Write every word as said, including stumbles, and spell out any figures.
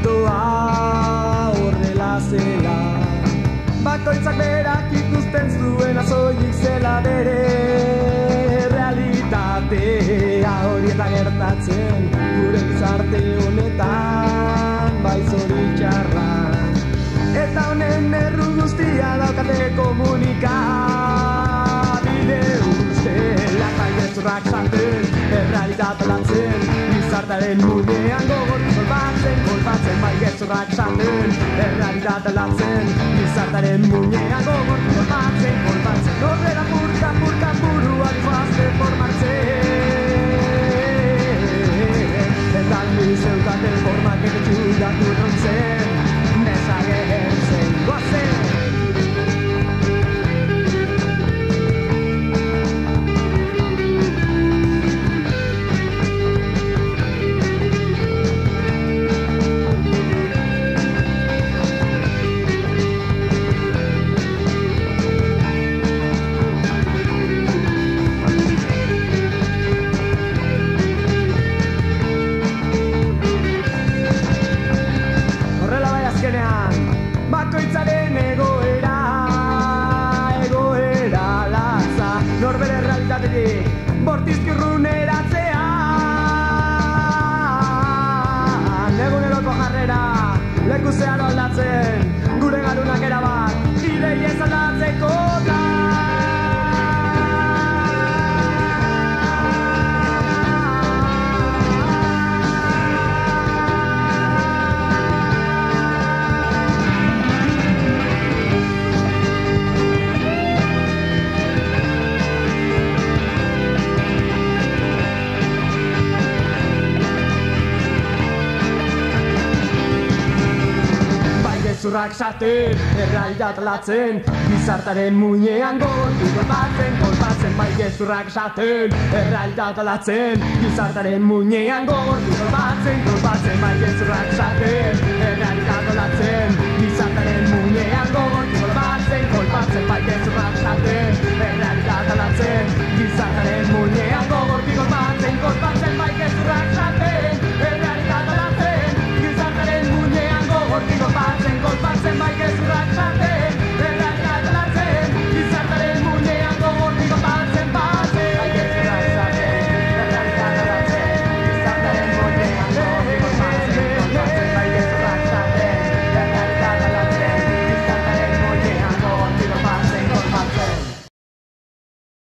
mitoa horrela zela, bakoitzak berak ikusten zuena soilik zela bere errealitatea. Hori eta gertatzen gure gizarte honetan, bai zoritxarra, eta honen erru guztia daukate komunikabide ustela. Eta gezurrak sartzen, errealitatea lantzen, gizartaren munean gogor kolbatzen, kolbatzen, bai gezurrak sartzen, errealitatea lantzen, gizartaren munean gogor kolbatzen, kolbatzen, horrela purka, purka, burua dihoazte formatzen. Eta niz eukaten formak etxudatu nontzen, nezagertzen, goazen. Bakoitzaren egoera, egoera latza, norbere errealitatetik bortizki urruneratzean, eguneroko jarrera leku zeharo aldatzen, gure garunak erabat ideiez aldatzeko da. Gezurrak sartzen, errealitatea lantzen, gizartaren muinean gortu kolpatzen, kolpatzen, bai gezurrak sartzen, errealitatea lantzen, gizartaren muinean gortu kolpatzen, kolpatzen, bai gezurrak sartzen.